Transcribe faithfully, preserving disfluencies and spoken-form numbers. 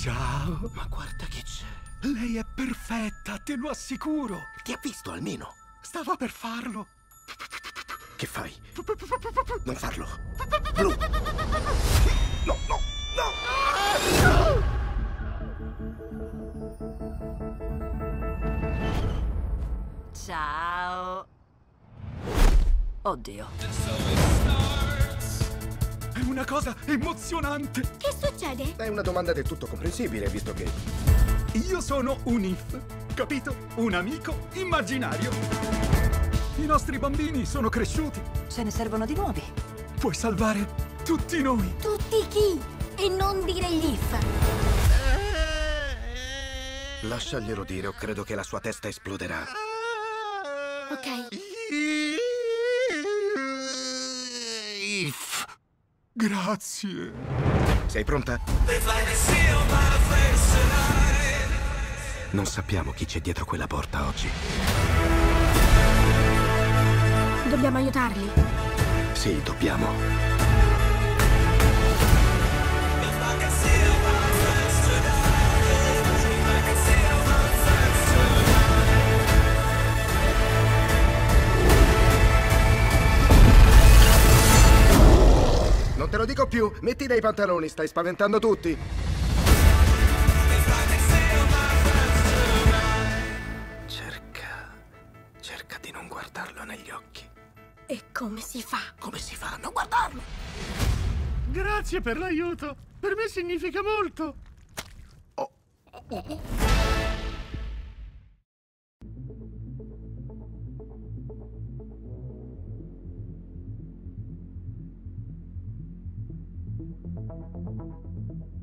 Ciao. Ma guarda chi c'è. Lei è perfetta, te lo assicuro. Ti ha visto almeno. Stava per farlo. Che fai? Non farlo. Blu. No, no, no. No! Ciao. Oddio. È una cosa emozionante. Che succede? È una domanda del tutto comprensibile, visto che... Io sono un I F, capito? Un amico immaginario. I nostri bambini sono cresciuti. Se ne servono di nuovi. Puoi salvare tutti noi. Tutti chi? E non dire gli I F. Lasciaglielo dire o credo che la sua testa esploderà. Ok. If. Grazie. Sei pronta? Non sappiamo chi c'è dietro quella porta oggi. Dobbiamo aiutarli. Sì, dobbiamo. Te lo dico più, metti dei pantaloni, stai spaventando tutti. Cerca... cerca di non guardarlo negli occhi. E come si fa? Come si fa a non guardarlo? Grazie per l'aiuto, per me significa molto. Oh. Thank you.